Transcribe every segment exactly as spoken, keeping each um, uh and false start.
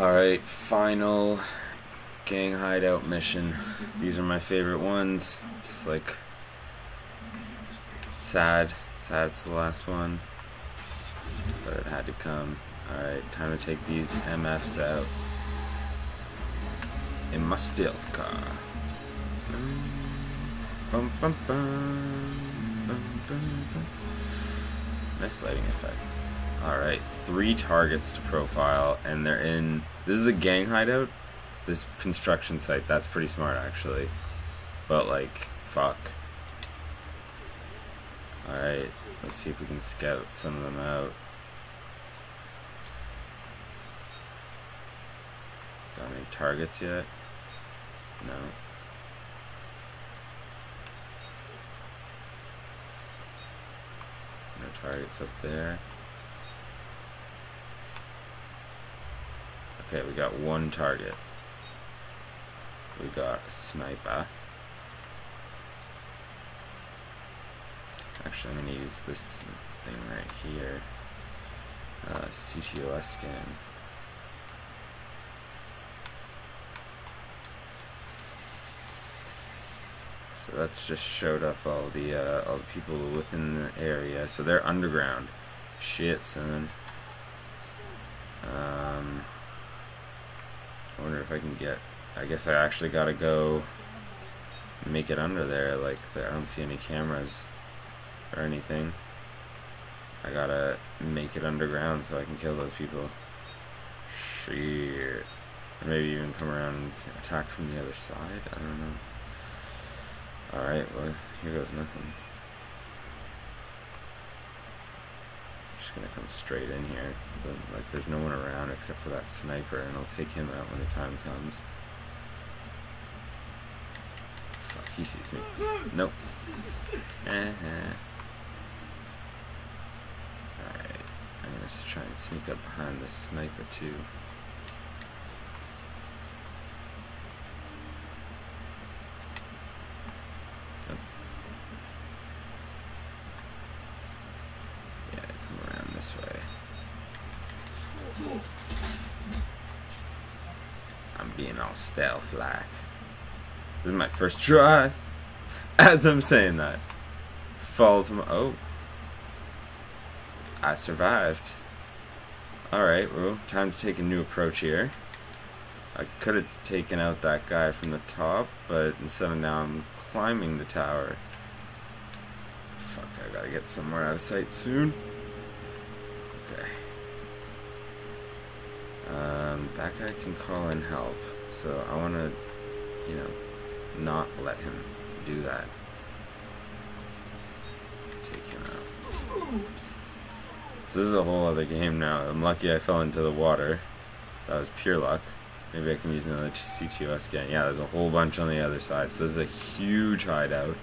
Alright, final gang hideout mission. These are my favorite ones. It's like sad. Sad it's the last one. But it had to come. Alright, time to take these M Fs out. In my stealth car. Bum, bum, bum, bum, bum, bum. Nice lighting effects. Alright, three targets to profile, and they're in... This is a gang hideout? This construction site, that's pretty smart, actually. But, like, fuck. Alright, let's see if we can scout some of them out. Got any targets yet? No. No targets up there. Okay, we got one target. We got a sniper. Actually, I'm going to use this thing right here. Uh, C T O S scan. So that's just showed up all the uh, all the people within the area. So they're underground. Shit, son. Um. I wonder if I can get... I guess I actually gotta go make it under there. Like, I don't see any cameras or anything. I gotta make it underground so I can kill those people. Shit. Or maybe even come around and attack from the other side? I don't know. Alright, well, here goes nothing. Just gonna come straight in here. Like, there's no one around except for that sniper, and I'll take him out when the time comes. Fuck, he sees me. Nope. Uh-huh. Alright, I'm gonna try and sneak up behind the sniper too. Stealth like. This is my first try. As I'm saying that, fall to my... Oh. I survived. Alright, well, time to take a new approach here. I could have taken out that guy from the top, but instead of now I'm climbing the tower. Fuck, I gotta get somewhere out of sight soon. Okay. Um, that guy can call in help. So I want to, you know, not let him do that. Take him out. So this is a whole other game now. I'm lucky I fell into the water. That was pure luck. Maybe I can use another C T O S scan. Yeah, there's a whole bunch on the other side. So this is a huge hideout.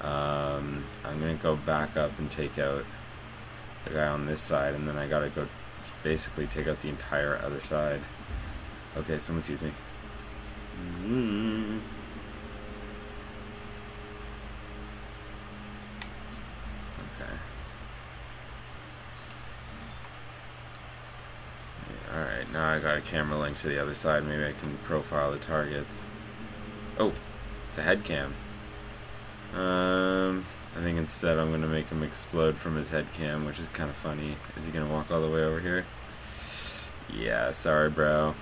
Um, I'm going to go back up and take out the guy on this side. And then I got to go basically take out the entire other side. Okay, someone sees me. Mm-hmm. Okay. Yeah, alright, now I got a camera link to the other side. Maybe I can profile the targets. Oh, it's a head cam. Um, I think instead I'm going to make him explode from his head cam, which is kind of funny. Is he going to walk all the way over here? Yeah, sorry, bro.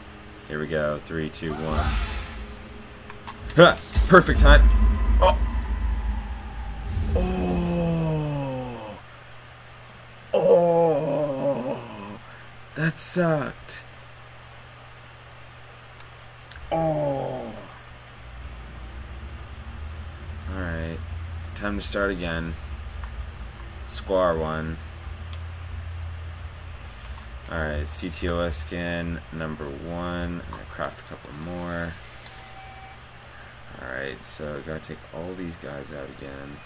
Here we go. Three, two, one. Ha! Perfect time. Oh. Oh. Oh. That sucked. Oh. All right. Time to start again. Square one. Alright, C T O S scan number one. I'm gonna craft a couple more. Alright, so I gotta take all these guys out again.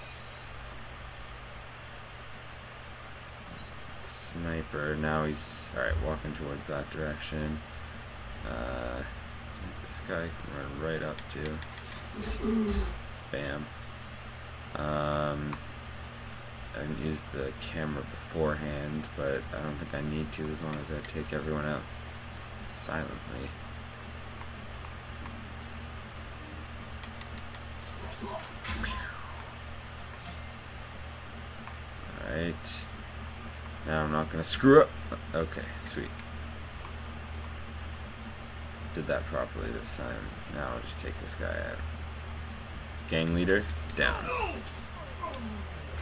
Sniper, now he's alright, walking towards that direction. Uh, this guy can run right up too. Bam. Um I didn't use the camera beforehand, but I don't think I need to as long as I take everyone out. silently. Alright. Now I'm not gonna screw up. Okay, sweet. Did that properly this time. Now I'll just take this guy out. Gang leader, down.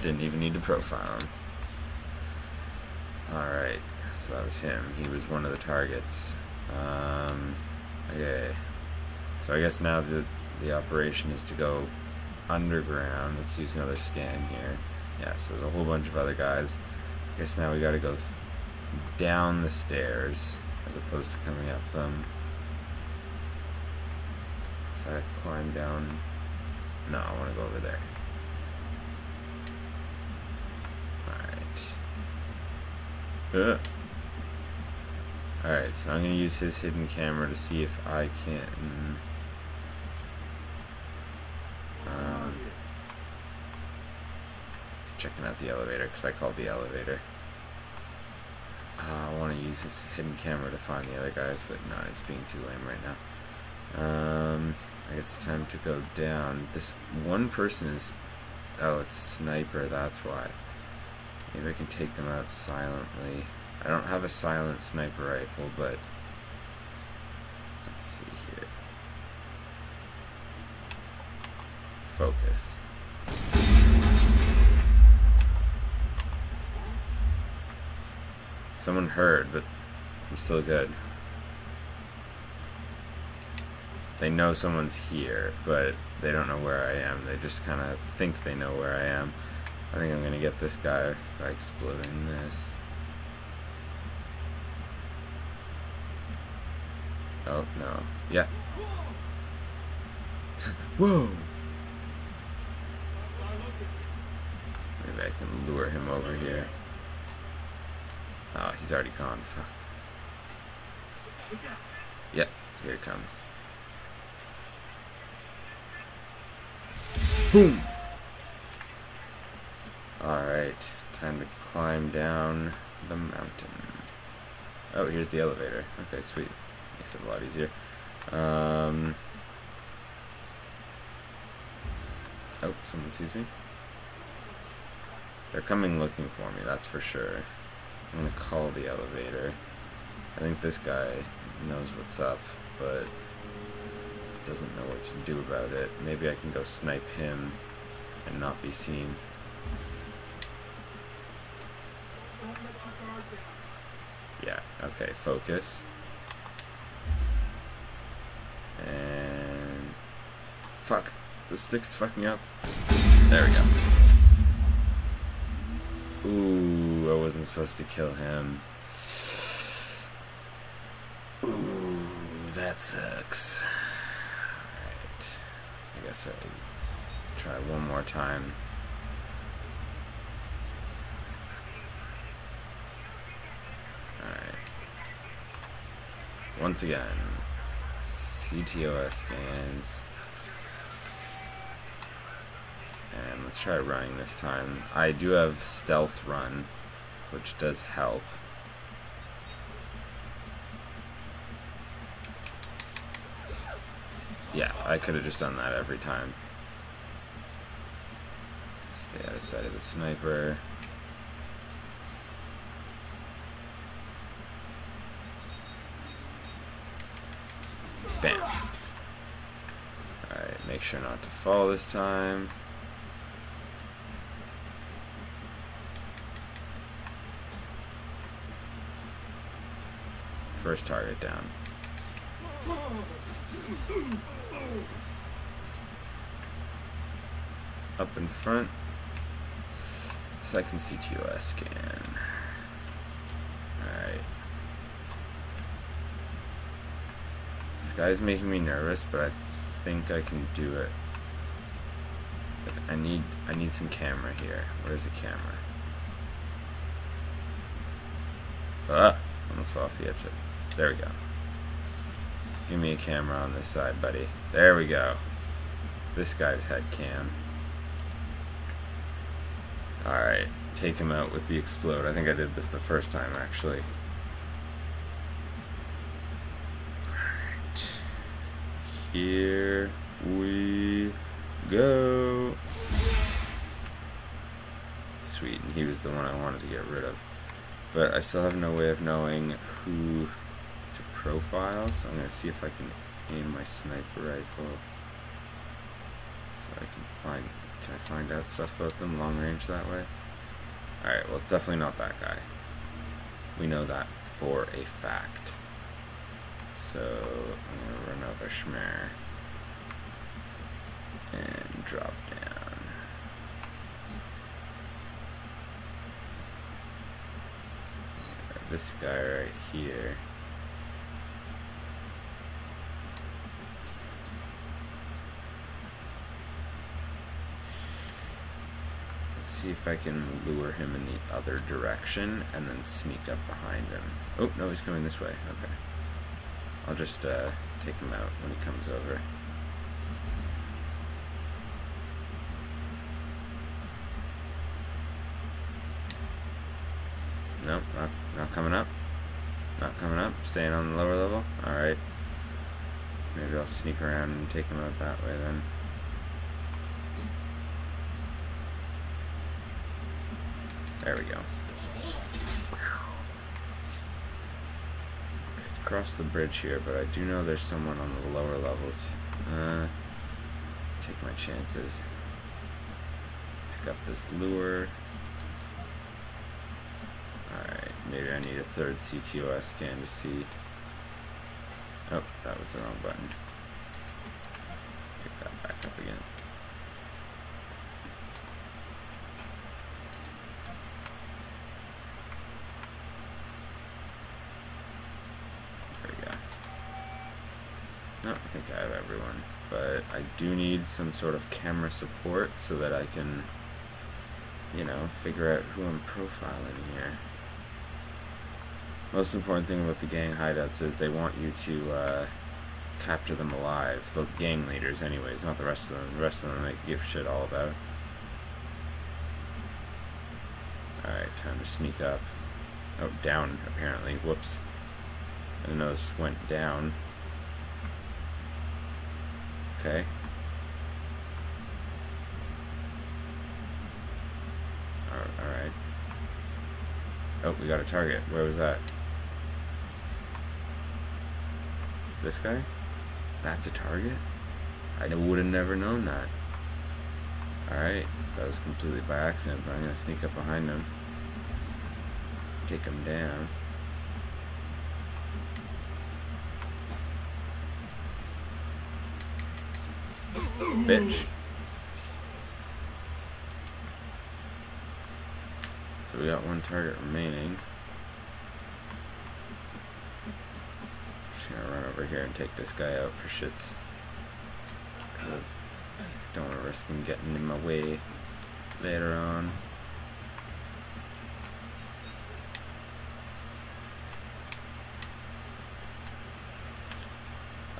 Didn't even need to profile him. Alright, so that was him. He was one of the targets. Um, okay. So I guess now the, the operation is to go underground. Let's use another scan here. Yeah, so there's a whole bunch of other guys. I guess now we gotta go th down the stairs as opposed to coming up them. So I climb down. No, I wanna go over there. Alright. Uh. Alright, so I'm gonna use his hidden camera to see if I can. Um, just checking out the elevator because I called the elevator. Uh, I wanna use his hidden camera to find the other guys, but no, it's being too lame right now. Um, I guess it's time to go down. This one person is, oh, it's sniper, that's why. Maybe I can take them out silently. I don't have a silent sniper rifle, but let's see here. Focus. Someone heard, but I'm still good. They know someone's here, but they don't know where I am. They just kind of think they know where I am. I think I'm going to get this guy by exploding this. Oh, no. Yeah. Whoa! Maybe I can lure him over here. Oh, he's already gone. Fuck. Yep, here it comes. Boom! Alright, time to climb down the mountain. Oh, here's the elevator. Okay, sweet. Makes it a lot easier. Um, oh, someone sees me. They're coming looking for me, that's for sure. I'm gonna call the elevator. I think this guy knows what's up, but doesn't know what to do about it. Maybe I can go snipe him and not be seen. Yeah, okay, focus. And fuck, the stick's fucking up. There we go. Ooh, I wasn't supposed to kill him. Ooh, that sucks. I guess I'll try one more time. Alright. Once again, C T O S scans. And let's try running this time. I do have stealth run, which does help. Yeah, I could have just done that every time. Stay out of sight of the sniper. Bam. Alright, make sure not to fall this time. First target down. Up in front. Second C T O S scan. Alright. This guy's making me nervous, but I think I can do it. Look, I need I need some camera here. Where's the camera? Ah, almost fell off the edge. There we go. Give me a camera on this side, buddy. There we go. This guy's head cam. Alright, take him out with the explode. I think I did this the first time, actually. Here we go. Sweet, and he was the one I wanted to get rid of. But I still have no way of knowing who to profile, so I'm going to see if I can aim my sniper rifle. So I can find, can I find out stuff about them long range that way? Alright, well, definitely not that guy. We know that for a fact. So I'm going to run over Schmer and drop down. This guy right here. Let's see if I can lure him in the other direction and then sneak up behind him. Oh, no, he's coming this way. Okay. I'll just uh, take him out when he comes over. Nope, not, not coming up. Not coming up. Staying on the lower level. Alright. Maybe I'll sneak around and take him out that way then. There we go. Across the bridge here, but I do know there's someone on the lower levels. Uh, take my chances. Pick up this lure. Alright, maybe I need a third C T O S scan to see. Oh, that was the wrong button. Pick that back up again. No, I think I have everyone, but I do need some sort of camera support so that I can, you know, figure out who I'm profiling here. Most important thing about the gang hideouts is they want you to uh, capture them alive. The gang leaders anyways, not the rest of them. The rest of them they give shit all about. Alright, time to sneak up. Oh, down apparently. Whoops. I didn't notice it went down. Okay. Alright. Oh, we got a target. Where was that? This guy? That's a target? I would have never known that. Alright. That was completely by accident, but I'm going to sneak up behind him. Take him down. Bitch. So we got one target remaining. Just gonna run over here and take this guy out for shits. Cause I don't want to risk him getting in my way later on.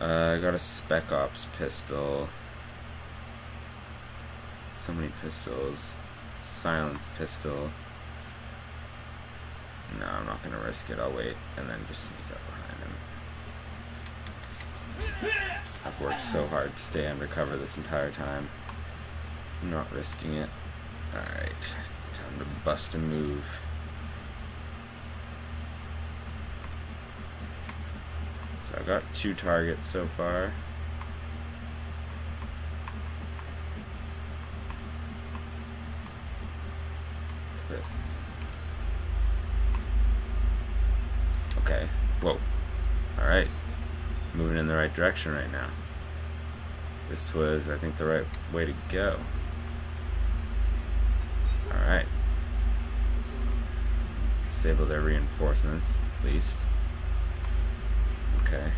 Uh, I got a Spec Ops pistol. So many pistols. Silence pistol. No, I'm not gonna risk it. I'll wait and then just sneak up behind him. I've worked so hard to stay undercover this entire time. I'm not risking it. Alright, time to bust a move. So I've got two targets so far. This. Okay. Whoa. Alright. Moving in the right direction right now. This was, I think, the right way to go. Alright. Disable their reinforcements, at least. Okay.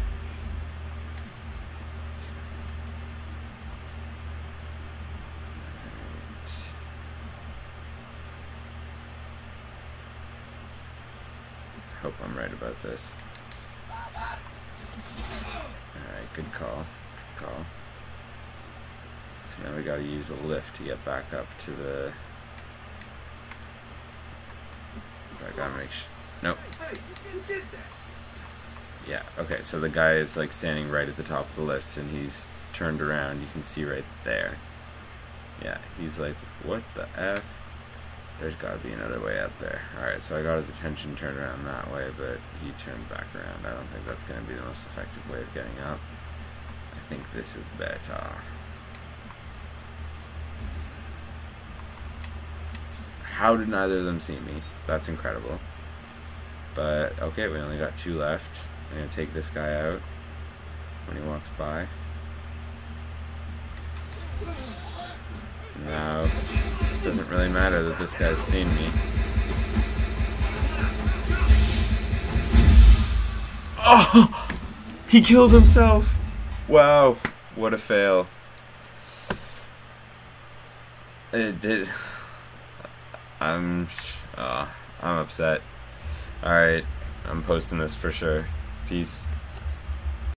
Hope I'm right about this. Alright, good call. Good call. So now we gotta use a lift to get back up to the. I gotta make sure. Nope. Yeah, okay, so the guy is like standing right at the top of the lift and he's turned around, you can see right there. Yeah, he's like, what the F? There's gotta be another way up there. Alright, so I got his attention turned around that way, but he turned back around. I don't think that's gonna be the most effective way of getting up. I think this is better. How did neither of them see me? That's incredible. But, okay, we only got two left. I'm going to take this guy out when he walks by. Now, it doesn't really matter that this guy's seen me. Oh! He killed himself! Wow, what a fail. It did... I'm... Uh, I'm upset. Alright, I'm posting this for sure. Peace.